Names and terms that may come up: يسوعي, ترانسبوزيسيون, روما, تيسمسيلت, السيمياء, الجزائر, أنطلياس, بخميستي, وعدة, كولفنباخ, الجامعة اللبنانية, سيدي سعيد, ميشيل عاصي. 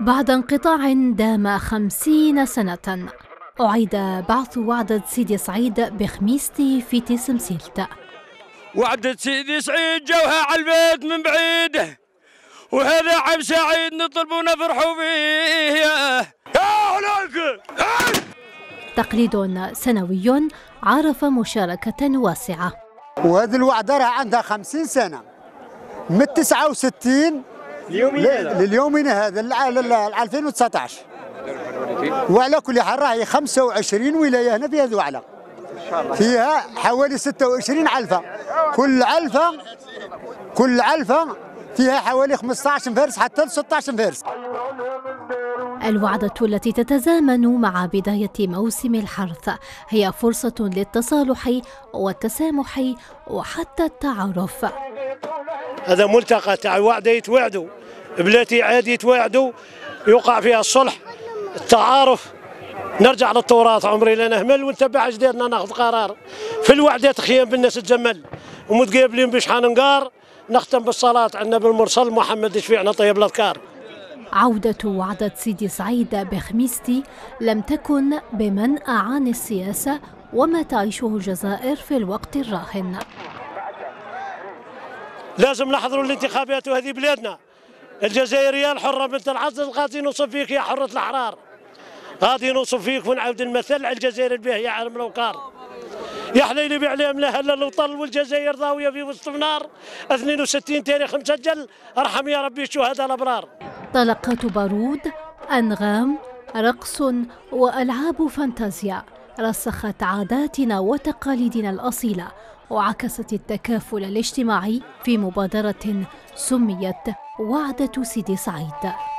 بعد انقطاع دام 50 سنة أعيد بعث وعدة سيدي سعيد بخميستي في تيسمسيلت. وعدة سيدي سعيد جوها على البيت من بعيد، وهذا عم سعيد نطلبوا نفرحوا فيه. تقليد سنوي عرف مشاركة واسعة، وهذه الوعدة راه عندها 50 سنة من 69 لليومين هذا 2019، وعلى كل حال راهي 25 ولاية هنا في هذه الوعدة، فيها حوالي 26 علفة، كل علفة فيها حوالي 15 فارس حتى 16 فارس. الوعدة التي تتزامن مع بداية موسم الحرث هي فرصة للتصالح والتسامح وحتى التعارف. هذا ملتقى تاع وعدة يتواعدوا، بلاتي عادي يتواعدوا، يوقع فيها الصلح، التعارف، نرجع للتراث، عمري لا نهمل، ونتبع أجدادنا، ناخذ قرار في الوعدات خيام بالناس تجمل، ومتقابلين بشحال نقار. نختم بالصلاة على النبي المرسل محمد يشفيعنا طيب الأذكار. عودة وعدة سيدي سعيد بخميستي لم تكن بمنأى عن السياسة وما تعيشه الجزائر في الوقت الراهن. لازم نحضروا الانتخابات، وهذه بلادنا الجزائرية الحرة بنت العزل. غادي نوصف فيك يا حرة الأحرار، غادي نوصف فيك ونعاود المثل على الجزائر به يا عالم الأوقار. يا حليلي بعلام لا هلا الوطن والجزائر ضاويه في وسط النار. 62 تاريخ مسجل، ارحم يا ربي الشهداء الابرار. طلقات بارود، انغام، رقص والعاب فانتازيا رسخت عاداتنا وتقاليدنا الاصيله وعكست التكافل الاجتماعي في مبادره سميت وعدة سيدي سعيد.